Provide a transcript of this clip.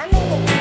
Amén.